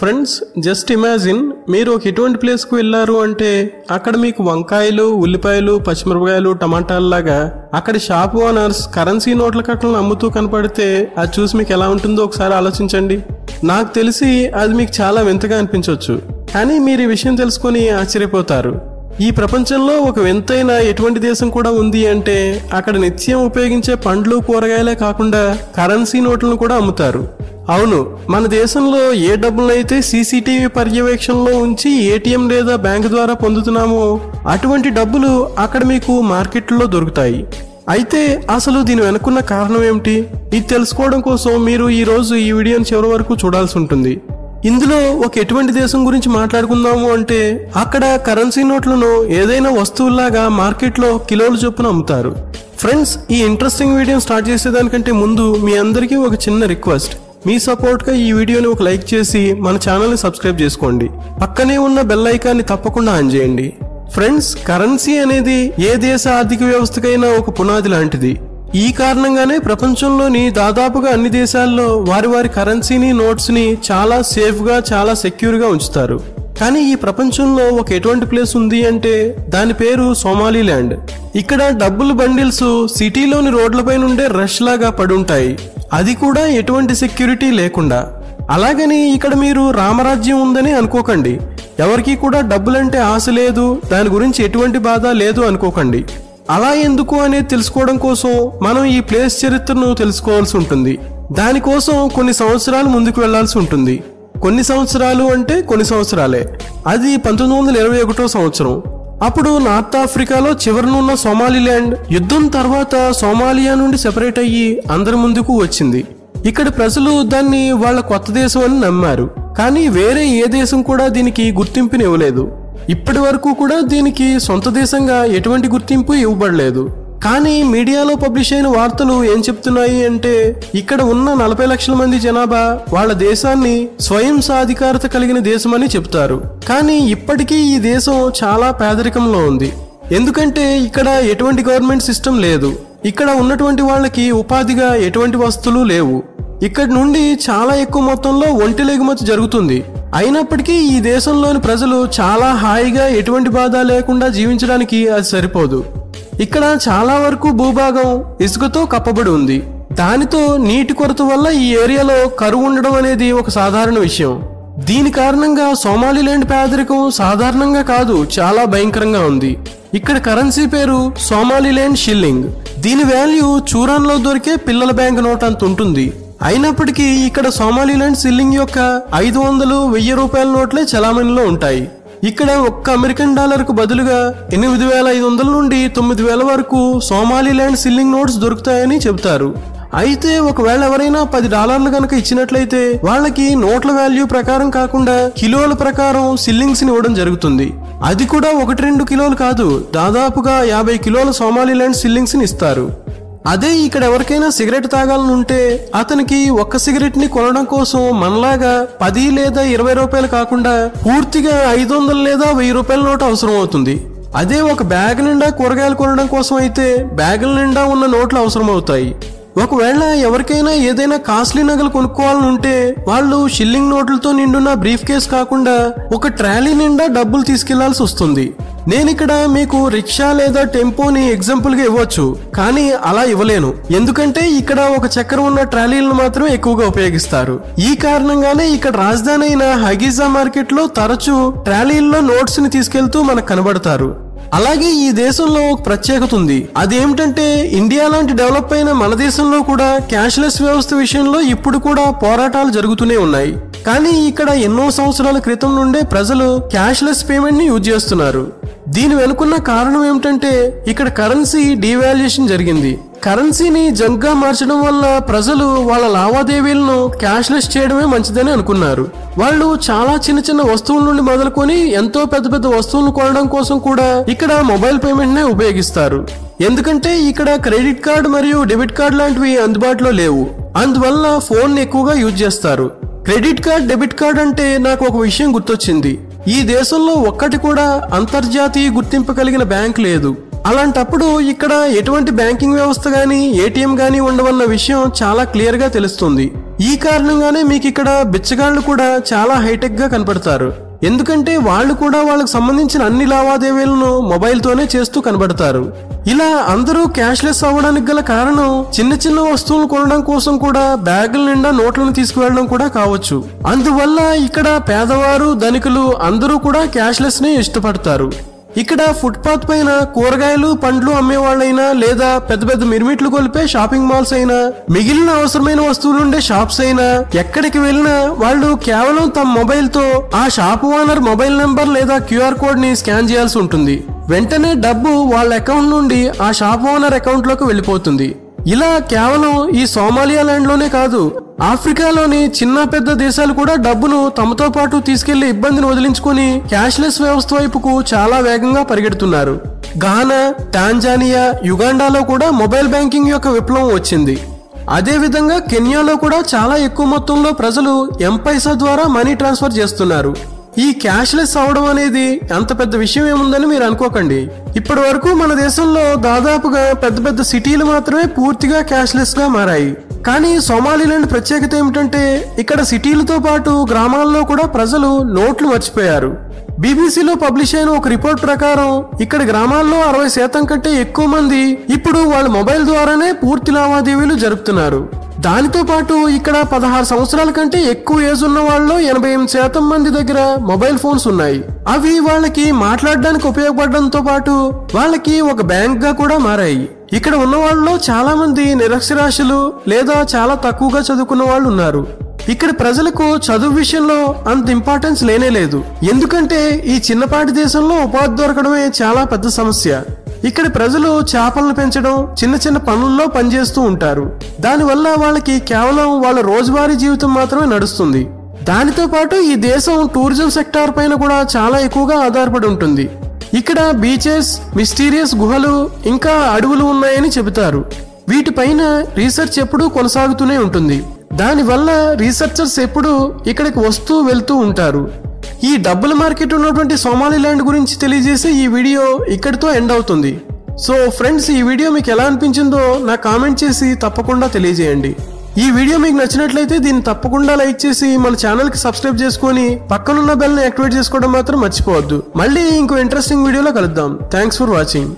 Friends just imagine మీరు ఒక ఇటువంటి ప్లేస్ కు వెళ్ళారు అంటే అక్కడ మీకు వంకాయలు ఉల్లిపాయలు పచ్చిమిరపకాయలు టమాటాలు లాగా అక్కడ షాప్ ఓనర్స్ కరెన్సీ నోట్ల కట్టలను అమ్ముతూ కనపడితే అది చూసి మీకు ఎలా ఉంటుందో ఒకసారి ఆలోచించండి. నాకు తెలిసి అది మీకు చాలా వింతగా అనిపించవచ్చు కానీ మీరు ఈ విషయం తెలుసుకొని ఆశ్చర్యపోతారు. ఈ ప్రపంచంలో ఒక వింతైన ఎటువంటి దేశం కూడా ఉంది అంటే అక్కడ నిత్యం ఉపయోగించే పండ్లు కూరగాయలే కాకుండా కరెన్సీ నోట్లను కూడా అమ్ముతారు. అవును, మన దేశంలో ఏ డబ్బులైతే సీసీటీవీ పర్యవేక్షణలో ఉంచి ఏటీఎం లేదా బ్యాంకు ద్వారా పొందుతున్నామో అటువంటి డబ్బులు అక్కడ మీకు మార్కెట్లో దొరుకుతాయి. అయితే అసలు దీని వెనుకున్న కారణం ఏమిటి? ఇది తెలుసుకోవడం కోసం మీరు ఈ రోజు ఈ వీడియోని చివరి వరకు చూడాల్సి ఉంటుంది. ఇందులో ఒక ఎటువంటి దేశం గురించి మాట్లాడుకుందాము అంటే అక్కడ కరెన్సీ నోట్లను ఏదైనా వస్తువులాగా మార్కెట్లో కిలోలు చొప్పున అమ్ముతారు. ఫ్రెండ్స్, ఈ ఇంట్రెస్టింగ్ వీడియోని స్టార్ట్ చేసేదానికంటే ముందు మీ అందరికీ ఒక చిన్న రిక్వెస్ట్, మీ సపోర్ట్గా ఈ వీడియోని ఒక లైక్ చేసి మన ఛానల్ని సబ్స్క్రైబ్ చేసుకోండి. పక్కనే ఉన్న బెల్ ఐకాన్ని తప్పకుండా ఆన్ చేయండి. ఫ్రెండ్స్, కరెన్సీ అనేది ఏ దేశ ఆర్థిక వ్యవస్థకైనా ఒక పునాది లాంటిది. ఈ కారణంగానే ప్రపంచంలోని దాదాపుగా అన్ని దేశాల్లో వారి వారి కరెన్సీని నోట్స్ని చాలా సేఫ్గా చాలా సెక్యూర్గా ఉంచుతారు. కానీ ఈ ప్రపంచంలో ఒక ఎటువంటి ప్లేస్ ఉంది అంటే దాని పేరు సోమాలిల్యాండ్. ఇక్కడ డబ్బులు బండిల్స్ సిటీలోని రోడ్లపై నుండే రష్ లాగా పడుంటాయి, అది కూడా ఎటువంటి సెక్యూరిటీ లేకుండా. అలాగని ఇక్కడ మీరు రామరాజ్యం ఉందని అనుకోకండి, ఎవరికీ కూడా డబ్బులంటే ఆశ లేదు, దాని గురించి ఎటువంటి బాధ లేదు అనుకోకండి. అలా ఎందుకు అనేది తెలుసుకోవడం కోసం మనం ఈ ప్లేస్ చరిత్రను తెలుసుకోవాల్సి ఉంటుంది. దానికోసం కొన్ని సంవత్సరాలు ముందుకు వెళ్లాల్సి ఉంటుంది. కొన్ని సంవత్సరాలు అంటే కొన్ని సంవత్సరాలే. అది 1921వ సంవత్సరం. అప్పుడు నార్త్ ఆఫ్రికాలో చివరనున్న సోమాలిల్యాండ్ యుద్ధం తర్వాత సోమాలియా నుండి సెపరేట్ అయ్యి అందరి ముందుకు వచ్చింది. ఇక్కడ ప్రజలు దాన్ని వాళ్ళ కొత్త దేశం అని నమ్మారు, కానీ వేరే ఏ దేశం కూడా దీనికి గుర్తింపునివ్వలేదు. ఇప్పటి వరకు కూడా దీనికి సొంత దేశంగా ఎటువంటి గుర్తింపు ఇవ్వబడలేదు. కానీ మీడియాలో పబ్లిష్ అయిన వార్తలు ఏం చెప్తున్నాయి అంటే ఇక్కడ ఉన్న 40 లక్షల మంది జనాభా వాళ్ళ దేశాన్ని స్వయం సాధికారత కలిగిన దేశమని చెప్తారు. కానీ ఇప్పటికీ ఈ దేశం చాలా పేదరికంలో ఉంది. ఎందుకంటే ఇక్కడ ఎటువంటి గవర్నమెంట్ సిస్టమ్ లేదు. ఇక్కడ ఉన్నటువంటి వాళ్ళకి ఉపాధిగా ఎటువంటి వస్తువులు లేవు. ఇక్కడ నుండి చాలా ఎక్కువ మొత్తంలో ఒంటెల ఎగుమతి జరుగుతుంది. అయినప్పటికీ ఈ దేశంలోని ప్రజలు చాలా హాయిగా ఎటువంటి బాధ లేకుండా జీవించడానికి అది సరిపోదు. ఇక్కడ చాలా వరకు భూభాగం ఇసుకతో కప్పబడి ఉంది. దానితో నీటి కొరత వల్ల ఈ ఏరియాలో కరువు ఉండడం అనేది ఒక సాధారణ విషయం. దీని కారణంగా సోమాలిల్యాండ్ పేదరికం సాధారణంగా కాదు, చాలా భయంకరంగా ఉంది. ఇక్కడ కరెన్సీ పేరు సోమాలిల్యాండ్ షిల్లింగ్. దీని వాల్యూ చూరాన్లో దొరికే పిల్లల బ్యాంక్ నోట్ అంత ఉంటుంది. అయినప్పటికీ ఇక్కడ సోమాలిల్యాండ్ షిల్లింగ్ యొక్క 500, 1000 రూపాయల నోట్లే చలామణిలో ఉంటాయి. ఇక్కడ ఒక్క అమెరికన్ డాలర్ కు బదులుగా 8500 నుండి 9000 వరకు సోమాలిల్యాండ్ షిల్లింగ్ నోట్స్ దొరుకుతాయని చెబుతారు. అయితే ఒకవేళ ఎవరైనా $10 కనుక ఇచ్చినట్లయితే వాళ్ళకి నోట్ల వాల్యూ ప్రకారం కాకుండా కిలోల ప్రకారం షిల్లింగ్స్ ఇవ్వడం జరుగుతుంది. అది కూడా 1-2 కిలోలు కాదు, దాదాపుగా 50 కిలోల సోమాలిల్యాండ్ షిల్లింగ్స్ ఇస్తారు. అదే ఇక్కడ ఎవరికైనా సిగరెట్ తాగాలనుంటే అతనికి ఒక్క సిగరెట్ ని కొనడం కోసం మనలాగా 10 లేదా 20 రూపాయలు కాకుండా పూర్తిగా 500 లేదా 1000 రూపాయల నోటు అవసరం అవుతుంది. అదే ఒక బ్యాగ్ నిండా కూరగాయలు కొనడం కోసం అయితే బ్యాగుల నిండా ఉన్న నోట్లు అవసరం అవుతాయి. ఒకవేళ ఎవరికైనా ఏదైనా కాస్ట్లీ నగలు కొనుక్కోవాలనుంటే వాళ్ళు షిల్లింగ్ నోట్లతో నిండున్న బ్రీఫ్ కేస్ కాకుండా ఒక ట్రాలీ నిండా డబ్బులు తీసుకెళ్లాల్సి వస్తుంది. నేనిక్కడ మీకు రిక్షా లేదా టెంపోని ఎగ్జాంపుల్గా ఇవ్వచ్చు, కానీ అలా ఇవ్వలేను. ఎందుకంటే ఇక్కడ ఒక చక్రం ఉన్న ట్రాలీలను మాత్రం ఎక్కువగా ఉపయోగిస్తారు. ఈ కారణంగానే ఇక్కడ రాజధాని అయిన హగీజా మార్కెట్లో తరచూ ట్రాలీల్లో నోట్స్ ని తీసుకెళ్తూ మనకు కనబడతారు. అలాగే ఈ దేశంలో ఒక ప్రత్యేకత ఉంది. అదేమిటంటే ఇండియా లాంటి డెవలప్ అయిన మన దేశంలో కూడా క్యాష్లెస్ వ్యవస్థ విషయంలో ఇప్పుడు కూడా పోరాటాలు జరుగుతూనే ఉన్నాయి. కానీ ఇక్కడ ఎన్నో సంవత్సరాల క్రితం నుండే ప్రజలు క్యాష్లెస్ పేమెంట్ ని యూజ్ చేస్తున్నారు. దీని వెనుకున్న కారణం ఏమిటంటే ఇక్కడ కరెన్సీ డివాల్యుయేషన్ జరిగింది. కరెన్సీని జంక్ గా మార్చడం వల్ల ప్రజలు వాళ్ళ లావాదేవీలను క్యాష్లెస్ చేయడమే మంచిదని అనుకున్నారు. వాళ్ళు చాలా చిన్న చిన్న వస్తువుల నుండి మొదలుకొని ఎంతో పెద్ద పెద్ద వస్తువులను కొనడం కోసం కూడా ఇక్కడ మొబైల్ పేమెంట్ నే ఉపయోగిస్తారు. ఎందుకంటే ఇక్కడ క్రెడిట్ కార్డు మరియు డెబిట్ కార్డు లాంటివి అందుబాటులో లేవు, అందువల్ల ఫోన్ ఎక్కువగా యూజ్ చేస్తారు. క్రెడిట్ కార్డ్ డెబిట్ కార్డ్ అంటే నాకు ఒక విషయం గుర్తొచ్చింది. ఈ దేశంలో ఒక్కటి కూడా అంతర్జాతీయ గుర్తింపు కలిగిన బ్యాంక్ లేదు. అలాంటప్పుడు ఇక్కడ ఎటువంటి బ్యాంకింగ్ వ్యవస్థ గానీ ఏటీఎం గానీ ఉండవన్న విషయం చాలా క్లియర్ గా తెలుస్తుంది. ఈ కారణంగానే మీకు ఇక్కడ బిచ్చగాళ్ళు కూడా చాలా హైటెక్ గా కనబడతారు ఎందుకంటే వాళ్ళు కూడా వాళ్ళకి సంబంధించిన అన్ని లావాదేవీలను మొబైల్ తోనే చేస్తూ కనబడతారు ఇలా అందరూ క్యాష్లెస్ అవ్వడానికి గల కారణం చిన్న చిన్న వస్తువులు కొనడం కోసం కూడా బ్యాగుల నిండా నోట్లను తీసుకెళ్లడం కూడా కావచ్చు అందువల్ల ఇక్కడ పేదవారు ధనికులు అందరూ కూడా క్యాష్లెస్ నే ఇష్టపడతారు ఇక్కడ ఫుట్ పాత్ పైన కూరగాయలు పండ్లు అమ్మేవాళ్ళైనా లేదా పెద్ద పెద్ద మిర్మిట్లు కొలిపే షాపింగ్ మాల్స్ అయినా మిగిలిన అవసరమైన వస్తువులు ఉండే షాప్స్ అయినా ఎక్కడికి వెళ్ళినా వాళ్ళు కేవలం తమ మొబైల్ తో ఆ షాప్ ఓనర్ మొబైల్ నంబర్ లేదా క్యూఆర్ కోడ్ ని స్కాన్ చేయాల్సి ఉంటుంది వెంటనే డబ్బు వాళ్ళ అకౌంట్ నుండి ఆ షాప్ ఓనర్ అకౌంట్ లోకి వెళ్ళిపోతుంది ఇలా కేవలం ఈ సోమాలియా ల్యాండ్ లోనే కాదు ఆఫ్రికాలోని చిన్న పెద్ద దేశాలు కూడా డబ్బును తమతో పాటు తీసుకెళ్లే ఇబ్బందిని వదిలించుకొని క్యాష్లెస్ వ్యవస్థ వైపుకు చాలా వేగంగా పరిగెడుతున్నారు గానా టాంజానియా యుగాండాలో కూడా మొబైల్ బ్యాంకింగ్ యొక్క విప్లవం వచ్చింది అదే విధంగా కెన్యాలో కూడా చాలా ఎక్కువ మొత్తంలో ప్రజలు ఎంపైసా ద్వారా మనీ ట్రాన్స్ఫర్ చేస్తున్నారు ఈ క్యాష్లెస్ అవడం అనేది అంత పెద్ద విషయం ఏముందని మీరు అనుకోకండి ఇప్పటి వరకు మన దేశంలో దాదాపుగా పెద్ద పెద్ద సిటీలు మాత్రమే పూర్తిగా క్యాష్లెస్ గా మారాయి కానీ సోమాలిలాండ్ ప్రత్యేకత ఏమిటంటే ఇక్కడ సిటీలతో పాటు గ్రామాల్లో కూడా ప్రజలు నోట్లు మర్చిపోయారు బీబీసీలో పబ్లిష్ అయిన ఒక రిపోర్ట్ ప్రకారం ఇక్కడ గ్రామాల్లో 60% కంటే ఎక్కువ మంది ఇప్పుడు వాళ్ళ మొబైల్ ద్వారానే పూర్తి లావాదేవీలు జరుపుతున్నారు దానితో పాటు ఇక్కడ 16 సంవత్సరాల కంటే ఎక్కువ ఏజ్ ఉన్న వాళ్ళు 88% మంది దగ్గర మొబైల్ ఫోన్స్ ఉన్నాయి అవి వాళ్ళకి మాట్లాడడానికి ఉపయోగపడడంతో పాటు వాళ్ళకి ఒక బ్యాంక్ గా కూడా మారాయి ఇక్కడ ఉన్న వాళ్ళలో చాలా మంది నిరక్షరాస్యులు లేదా చాలా తక్కువగా చదువుకున్న వాళ్ళు ఉన్నారు ఇక్కడ ప్రజలకు చదువు విషయంలో అంత ఇంపార్టెన్స్ లేనే లేదు ఎందుకంటే ఈ చిన్నపాటి దేశంలో ఉపాధి దొరకడమే చాలా పెద్ద సమస్య ఇక్కడ ప్రజలు చేపలను పెంచడం చిన్న చిన్న పనుల్లో పనిచేస్తూ ఉంటారు దానివల్ల వాళ్ళకి కేవలం వాళ్ళ రోజువారీ జీవితం మాత్రమే నడుస్తుంది దానితో పాటు ఈ దేశం టూరిజం సెక్టార్ పైన కూడా చాలా ఎక్కువగా ఆధారపడి ఉంటుంది ఇక్కడ బీచెస్ మిస్టీరియస్ గుహలు ఇంకా అడవులు ఉన్నాయని చెబుతారు వీటిపైన రీసెర్చ్ ఎప్పుడూ కొనసాగుతూనే ఉంటుంది దానివల్ల రీసెర్చర్స్ ఎప్పుడూ ఇక్కడికి వస్తూ వెళ్తూ ఉంటారు ఈ డబుల్ మార్కెట్ ఉన్నటువంటి సోమాలిలాండ్ గురించి తెలియజేసే ఈ వీడియో ఇక్కడితో ఎండ్ అవుతుంది సో ఫ్రెండ్స్ ఈ వీడియో మీకు ఎలా అనిపించిందో నా కామెంట్ చేసి తప్పకుండా తెలియజేయండి ఈ వీడియో మీకు నచ్చినట్లయితే దీన్ని తప్పకుండా లైక్ చేసి మన ఛానల్కి సబ్స్క్రైబ్ చేసుకుని పక్కనున్న బెల్ని యాక్టివేట్ చేసుకోవడం మాత్రం మర్చిపోవద్దు మళ్ళీ ఇంకో ఇంట్రెస్టింగ్ వీడియోలో కలుద్దాం థ్యాంక్స్ ఫర్ వాచింగ్